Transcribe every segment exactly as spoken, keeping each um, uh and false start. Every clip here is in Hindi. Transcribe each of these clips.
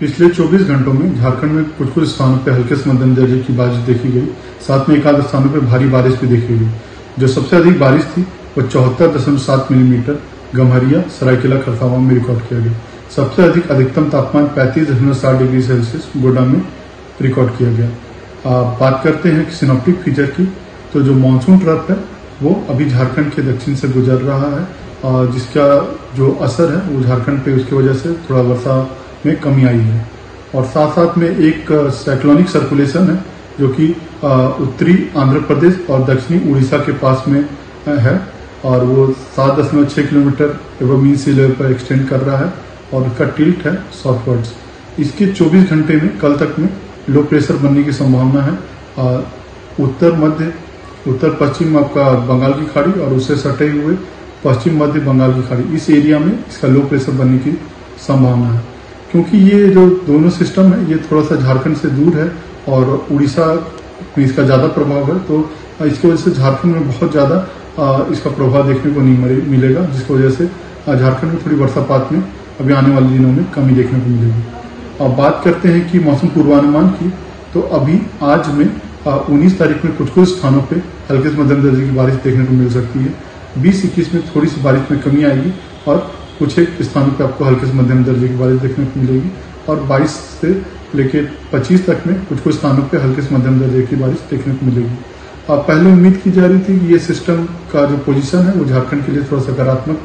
पिछले चौबीस घंटों में झारखंड में कुछ कुछ स्थानों पर हल्के से मध्यम दर्जे की बारिश देखी गई, साथ में एकाध स्थानों पर भारी बारिश भी देखी गई। जो सबसे अधिक बारिश थी वह चौहत्तर दशमलव सात मिलीमीटर गम्हरिया सरायकेला खरसावां में रिकॉर्ड किया गया। सबसे अधिक अधिकतम तापमान पैंतीस दशमलव सात डिग्री सेल्सियस गोड्डा में रिकॉर्ड किया गया। आप बात करते हैं कि सिनॉप्टिक फीचर की, तो जो मानसून ट्रफ है वो अभी झारखंड के दक्षिण से गुजर रहा है और जिसका जो असर है वो झारखंड पे उसकी वजह से थोड़ा वर्षा में कमी आई है। और साथ साथ में एक साइक्लोनिक सर्कुलेशन है जो कि उत्तरी आंध्र प्रदेश और दक्षिणी उड़ीसा के पास में है और वो सात दशमलव छः किलोमीटर एवं मीन सी लेवल पर एक्सटेंड कर रहा है और उसका टिल्ट है साउथवर्ड्स। इसके चौबीस घंटे में कल तक में लो प्रेशर बनने की संभावना है। उत्तर मध्य उत्तर पश्चिम आपका बंगाल की खाड़ी और उससे सटे हुए पश्चिम मध्य बंगाल की खाड़ी, इस एरिया में इसका लो प्रेशर बनने की संभावना है। क्योंकि ये जो दोनों सिस्टम है ये थोड़ा सा झारखंड से दूर है और उड़ीसा में इसका ज़्यादा प्रभाव है, तो इसकी वजह से झारखंड में बहुत ज़्यादा इसका प्रभाव देखने को नहीं मिलेगा, जिसकी वजह से झारखंड में थोड़ी वर्षापात में अभी आने वाले दिनों में कमी देखने को मिलेगी। अब बात करते हैं कि मौसम पूर्वानुमान की, तो अभी आज में उन्नीस तारीख में कुछ कुछ स्थानों पे हल्के से मध्यम दर्जे की बारिश देखने को मिल सकती है। बीस इक्कीस में थोड़ी सी बारिश में कमी आएगी और कुछ एक स्थानों पे आपको हल्के से मध्यम दर्जे की बारिश देखने को मिलेगी और बाईस से लेकर पच्चीस तक में कुछ कुछ स्थानों पे हल्के से मध्यम दर्जे की बारिश देखने को मिलेगी। अब पहले उम्मीद की जा रही थी कि ये सिस्टम का जो पोजीशन है वो झारखंड के लिए थोड़ा सकारात्मक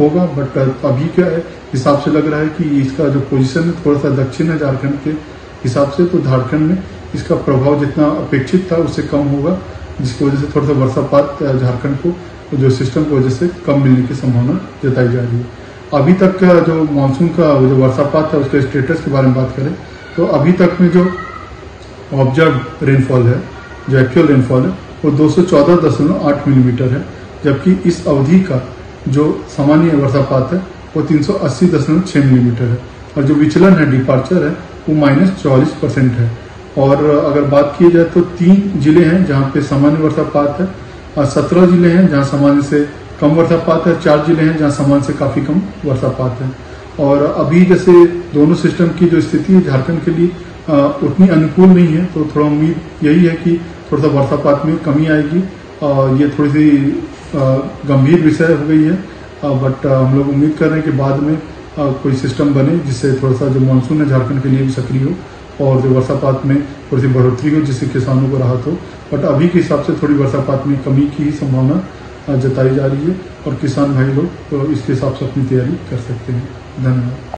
होगा, बट अभी क्या है हिसाब से लग रहा है कि इसका जो पोजीशन है थोड़ा सा दक्षिण है झारखंड के हिसाब से, तो झारखंड में इसका प्रभाव जितना अपेक्षित था उससे कम होगा, जिसकी वजह से थोड़ा सा वर्षापात झारखंड को जो सिस्टम की वजह से कम मिलने की संभावना जताई जा रही है। अभी तक का जो मानसून का जो वर्षापात है उसके स्टेटस के बारे में बात करें तो अभी तक में जो ऑब्जर्व रेनफॉल है, जो एक्चुअल रेनफॉल है वो दो सौ चौदह दशमलव आठ मिलीमीटर है, जबकि इस अवधि का जो सामान्य वर्षापात है वो तीन सौ अस्सी दशमलव छः मिलीमीटर है और जो विचलन है डिपार्चर है वो माइनस चौलीस परसेंट है। और अगर बात की जाए तो तीन जिले हैं जहाँ पे सामान्य वर्षापात है और सत्रह जिले हैं जहाँ सामान्य से कम वर्षापात है, चार जिले हैं जहाँ सामान्य से काफ़ी कम वर्षापात है। और अभी जैसे दोनों सिस्टम की जो स्थिति है झारखंड के लिए आ, उतनी अनुकूल नहीं है, तो थोड़ा उम्मीद यही है कि थोड़ा सा वर्षापात में कमी आएगी और ये थोड़ी सी गंभीर विषय हो गई है, आ, बट आ, हम लोग उम्मीद कर रहे हैं कि बाद में आ, कोई सिस्टम बने जिससे थोड़ा सा जो मानसून है झारखंड के लिए भी सक्रिय हो और जो वर्षापात में थोड़ी सी बढ़ोतरी हो जिससे किसानों को राहत हो, बट अभी के हिसाब से थोड़ी वर्षापात में कमी की ही संभावना जताई जा रही है और किसान भाई लोग तो इसके हिसाब से अपनी तैयारी कर सकते हैं। धन्यवाद।